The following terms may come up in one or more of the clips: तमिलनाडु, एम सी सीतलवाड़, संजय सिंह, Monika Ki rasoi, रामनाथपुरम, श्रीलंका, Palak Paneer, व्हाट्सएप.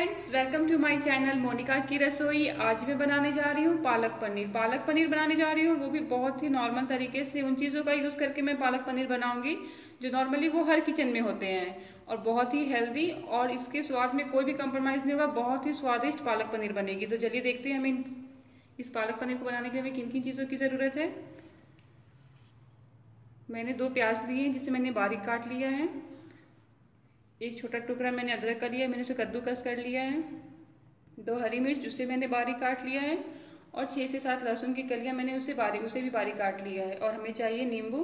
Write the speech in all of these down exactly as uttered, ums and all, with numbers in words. Friends, welcome to my channel Monika की रसोई। आज मैं बनाने जा रही हूँ पालक पनीर। पालक पनीर बनाने जा रही हूँ, वो भी बहुत ही नॉर्मल तरीके से। उन चीज़ों का यूज़ करके मैं पालक पनीर बनाऊँगी जो नॉर्मली वो हर किचन में होते हैं, और बहुत ही हेल्दी, और इसके स्वाद में कोई भी कम्प्रोमाइज़ नहीं होगा। बहुत ही स्वादिष्ट पालक पनीर बनेगी। तो चलिए देखते हैं हमें इस पालक पनीर को बनाने के लिए हमें किन किन चीज़ों की ज़रूरत है। मैंने दो प्याज लिए हैं जिसे मैंने बारीक काट लिया है। एक छोटा टुकड़ा मैंने अदरक का लिया है, मैंने उसे कद्दूकस कर लिया है। दो हरी मिर्च, उसे मैंने बारीक काट लिया है, और छः से सात लहसुन की कलियां मैंने उसे बारीक उसे भी बारीक काट लिया है। और हमें चाहिए नींबू,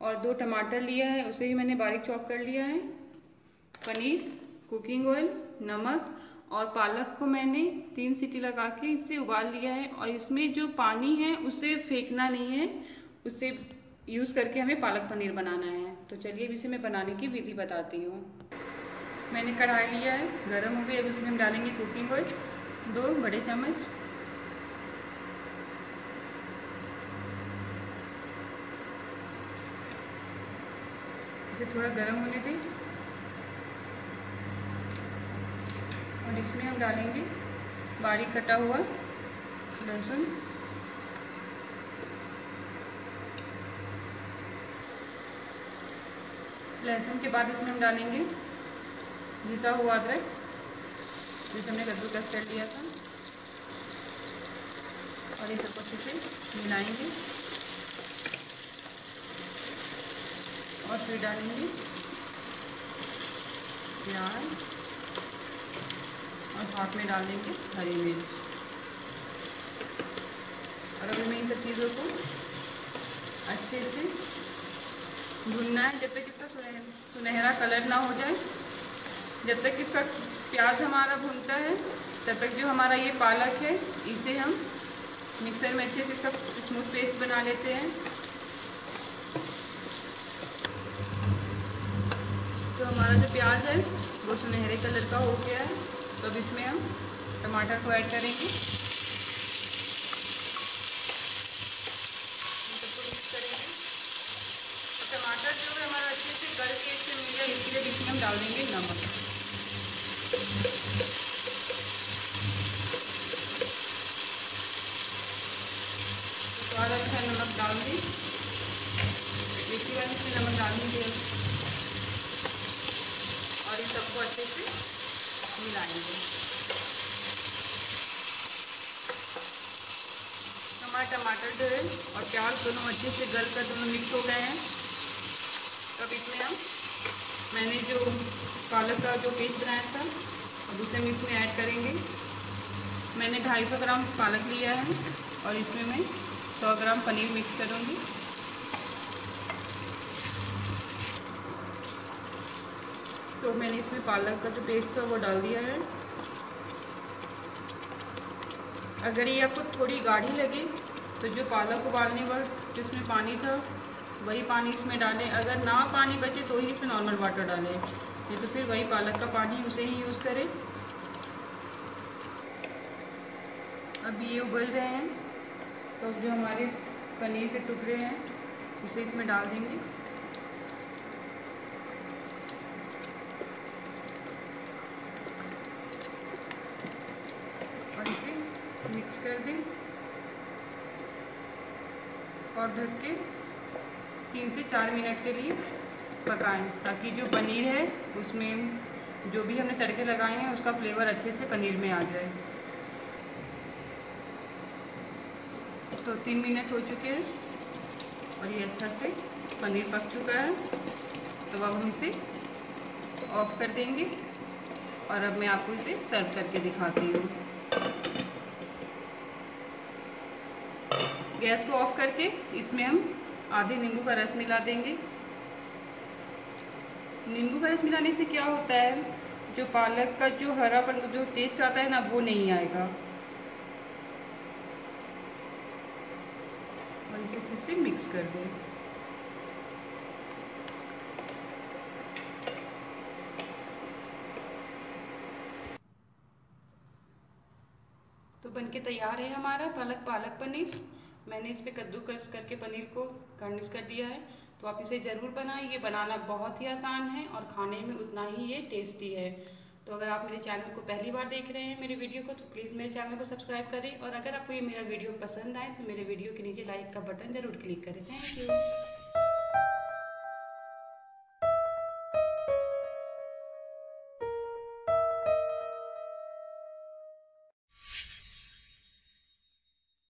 और दो टमाटर लिया है उसे भी मैंने बारीक चॉप कर लिया है। पनीर, कुकिंग ऑयल, नमक, और पालक को मैंने तीन सीटी लगा के इससे उबाल लिया है। और इसमें जो पानी है उसे फेंकना नहीं है, उसे यूज़ करके हमें पालक पनीर बनाना है। तो चलिए अब इसे मैं बनाने की विधि बताती हूँ। मैंने कढ़ाई लिया है, गरम हो गई। अब उसमें हम डालेंगे कुकिंग ऑयल दो बड़े चम्मच, इसे थोड़ा गरम होने दें। और इसमें हम डालेंगे बारीक कटा हुआ लहसुन, लहसुन के बाद इसमें हम डालेंगे घिसा हुआ अदरक जिसे हमने कद्दूकस कर लिया था, और इसे अच्छे से मिलाएंगे। और फिर डालेंगे प्याज, और साथ में डाल देंगे हरी मिर्च। और अभी मैं इन सब चीज़ों को अच्छे से भुनना है जब तक इसका सुनहरा कलर ना हो जाए। जब तक इसका प्याज हमारा भुनता है, तब तक जो हमारा ये पालक है इसे हम मिक्सर में अच्छे से इसका स्मूथ पेस्ट बना लेते हैं। तो हमारा जो प्याज है वो सुनहरे कलर का हो गया है। तो अब इसमें हम टमाटर को ऐड करेंगे, डाल देंगे नमक। स्वाद अनुसार नमक डाल दें, देखिएगा इसमें नमक डाल देंगे। और इन सबको अच्छे से मिलाएंगे। हमारा टमाटर जो है और प्याज दोनों अच्छे से गल कर दोनों मिक्स हो गए हैं। तब इसमें हम मैंने जो पालक का जो पेस्ट बनाया था अब उसे हम इसमें ऐड करेंगे। मैंने ढाई सौ ग्राम पालक लिया है, और इसमें मैं सौ ग्राम पनीर मिक्स करूँगी। तो मैंने इसमें पालक का जो पेस्ट था वो डाल दिया है। अगर ये आपको थोड़ी गाढ़ी लगे तो जो पालक उबालने वक्त जिसमें पानी था वही पानी इसमें डालें। अगर ना पानी बचे तो ही इसमें नॉर्मल वाटर डालें, नहीं तो फिर वही पालक का पानी उसे ही यूज़ करें। अब ये उबल रहे हैं, तो जो हमारे पनीर के टुकड़े हैं उसे इसमें डाल देंगे। और इसे मिक्स कर दें, और ढक के तीन से चार मिनट के लिए पकाएं, ताकि जो पनीर है उसमें जो भी हमने तड़के लगाए हैं उसका फ्लेवर अच्छे से पनीर में आ जाए। तो तीन मिनट हो चुके हैं और ये अच्छा से पनीर पक चुका है। तो अब हम इसे ऑफ कर देंगे, और अब मैं आपको इसे सर्व करके दिखाती हूँ। गैस को ऑफ करके इसमें हम आधे नींबू का रस मिला देंगे। नींबू का रस मिलाने से क्या होता है, जो पालक का जो हरापन जो टेस्ट आता है ना वो नहीं आएगा। और इसे अच्छे से मिक्स कर दें। तो बनके तैयार है हमारा पालक पालक पनीर। मैंने इस पर कद्दूकस करके पनीर को गार्निश कर दिया है। तो आप इसे ज़रूर बनाएं, ये बनाना बहुत ही आसान है और खाने में उतना ही ये टेस्टी है। तो अगर आप मेरे चैनल को पहली बार देख रहे हैं मेरे वीडियो को, तो प्लीज़ मेरे चैनल को सब्सक्राइब करें। और अगर आपको ये मेरा वीडियो पसंद आए तो मेरे वीडियो के नीचे लाइक का बटन ज़रूर क्लिक करें। Thank you.